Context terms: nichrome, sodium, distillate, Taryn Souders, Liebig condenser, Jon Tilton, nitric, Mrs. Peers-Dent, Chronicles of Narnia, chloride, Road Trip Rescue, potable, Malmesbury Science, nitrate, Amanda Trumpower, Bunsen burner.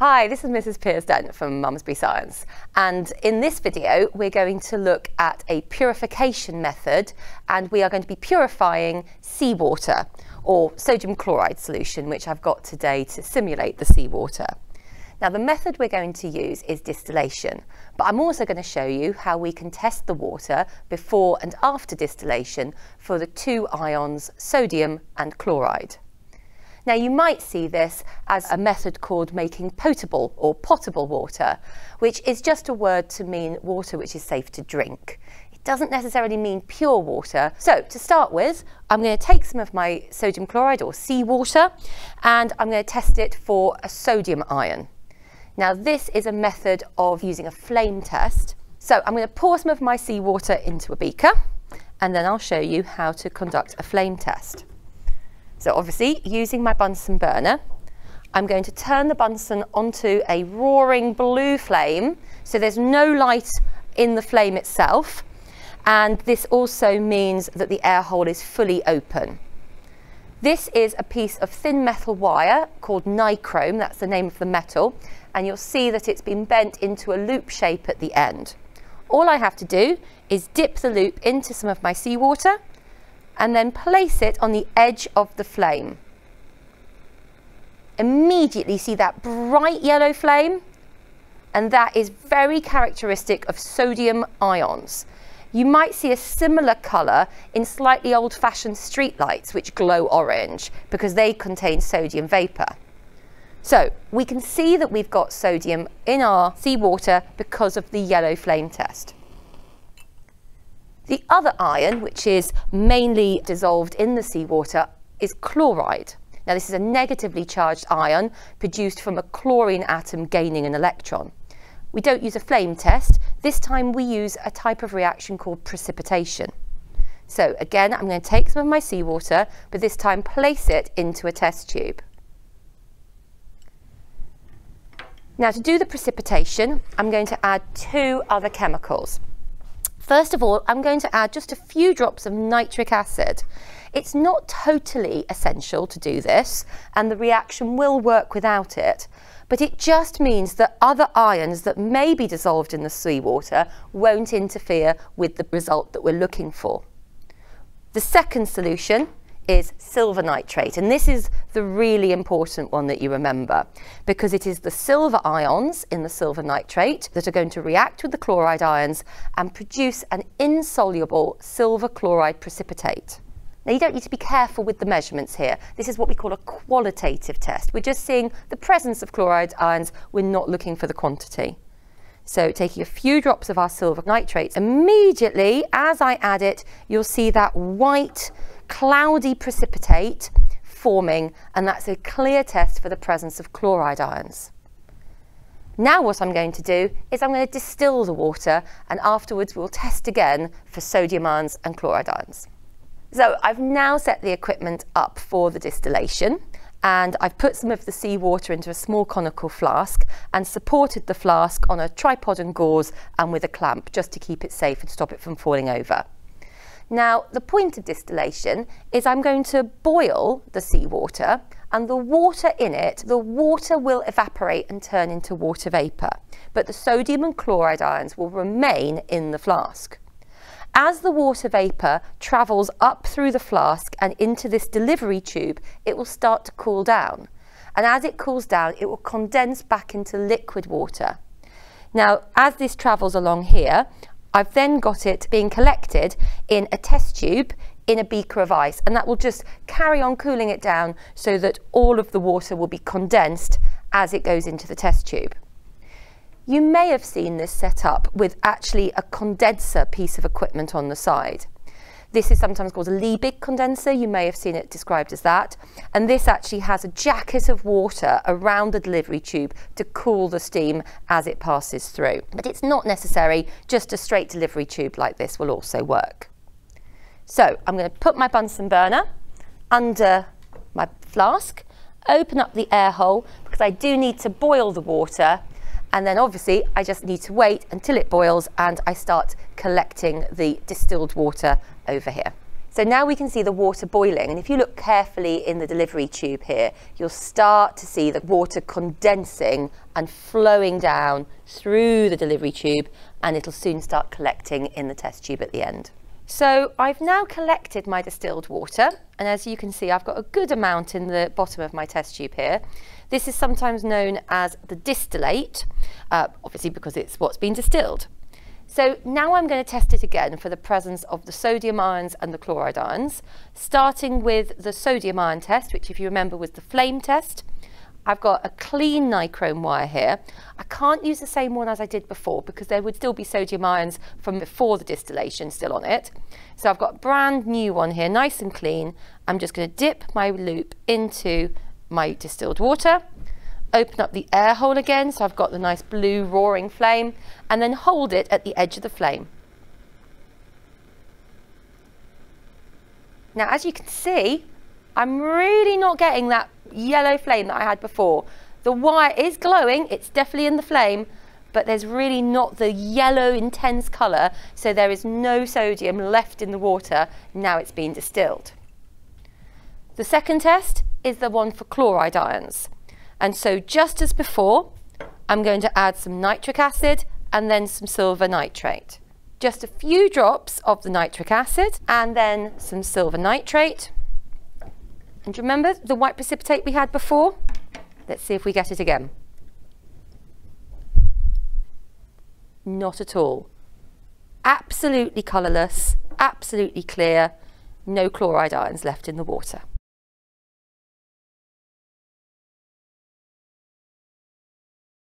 Hi, this is Mrs. Peers-Dent from Malmesbury Science, and in this video we're going to look at a purification method, and we are going to be purifying seawater or sodium chloride solution, which I've got today to simulate the seawater. Now, the method we're going to use is distillation, but I'm also going to show you how we can test the water before and after distillation for the two ions sodium and chloride. Now, you might see this as a method called making potable or potable water, which is just a word to mean water which is safe to drink. It doesn't necessarily mean pure water. So to start with, I'm going to take some of my sodium chloride or seawater, and I'm going to test it for a sodium ion. Now, this is a method of using a flame test. So I'm going to pour some of my seawater into a beaker, and then I'll show you how to conduct a flame test. So obviously, using my Bunsen burner, I'm going to turn the Bunsen onto a roaring blue flame, so there's no light in the flame itself, and this also means that the air hole is fully open. This is a piece of thin metal wire called nichrome, that's the name of the metal, and you'll see that it's been bent into a loop shape at the end. All I have to do is dip the loop into some of my seawater, and then place it on the edge of the flame. Immediately see that bright yellow flame, and that is very characteristic of sodium ions. You might see a similar colour in slightly old-fashioned streetlights, which glow orange, because they contain sodium vapour. So we can see that we've got sodium in our seawater because of the yellow flame test. The other ion, which is mainly dissolved in the seawater, is chloride. Now, this is a negatively charged ion produced from a chlorine atom gaining an electron. We don't use a flame test. This time we use a type of reaction called precipitation. So again, I'm going to take some of my seawater, but this time place it into a test tube. Now, to do the precipitation, I'm going to add two other chemicals. First of all, I'm going to add just a few drops of nitric acid. It's not totally essential to do this, and the reaction will work without it, but it just means that other ions that may be dissolved in the seawater won't interfere with the result that we're looking for. The second solution is silver nitrate, and this is the really important one that you remember, because it is the silver ions in the silver nitrate that are going to react with the chloride ions and produce an insoluble silver chloride precipitate. Now, you don't need to be careful with the measurements here. This is what we call a qualitative test. We're just seeing the presence of chloride ions. We're not looking for the quantity. So taking a few drops of our silver nitrate, immediately as I add it, you'll see that white cloudy precipitate forming, and that's a clear test for the presence of chloride ions. Now what I'm going to do is I'm going to distill the water, and afterwards we'll test again for sodium ions and chloride ions. So I've now set the equipment up for the distillation, and I've put some of the seawater into a small conical flask and supported the flask on a tripod and gauze and with a clamp just to keep it safe and stop it from falling over. Now, the point of distillation is I'm going to boil the seawater, and the water in it, the water will evaporate and turn into water vapour, but the sodium and chloride ions will remain in the flask. As the water vapour travels up through the flask and into this delivery tube, it will start to cool down, and as it cools down, it will condense back into liquid water. Now, as this travels along here, I've then got it being collected in a test tube in a beaker of ice, and that will just carry on cooling it down so that all of the water will be condensed as it goes into the test tube. You may have seen this set up with actually a condenser piece of equipment on the side. This is sometimes called a Liebig condenser. You may have seen it described as that. And this actually has a jacket of water around the delivery tube to cool the steam as it passes through. But it's not necessary. Just a straight delivery tube like this will also work. So I'm going to put my Bunsen burner under my flask, open up the air hole, because I do need to boil the water. And then obviously I just need to wait until it boils and I start collecting the distilled water over here. So now we can see the water boiling, and if you look carefully in the delivery tube here, you'll start to see the water condensing and flowing down through the delivery tube, and it'll soon start collecting in the test tube at the end. So I've now collected my distilled water, and as you can see, I've got a good amount in the bottom of my test tube here. This is sometimes known as the distillate, obviously because it's what's been distilled. So now I'm going to test it again for the presence of the sodium ions and the chloride ions, starting with the sodium ion test, which if you remember was the flame test. I've got a clean nichrome wire here. I can't use the same one as I did before because there would still be sodium ions from before the distillation still on it. So I've got a brand new one here, nice and clean. I'm just going to dip my loop into my distilled water, open up the air hole again so I've got the nice blue roaring flame, and then hold it at the edge of the flame. Now, as you can see, I'm really not getting that yellow flame that I had before. The wire is glowing, it's definitely in the flame, but there's really not the yellow intense colour, so there is no sodium left in the water now it's been distilled. The second test is the one for chloride ions, and so just as before I'm going to add some nitric acid and then some silver nitrate. Just a few drops of the nitric acid and then some silver nitrate. And remember the white precipitate we had before? Let's see if we get it again. Not at all. Absolutely colourless, absolutely clear, no chloride ions left in the water.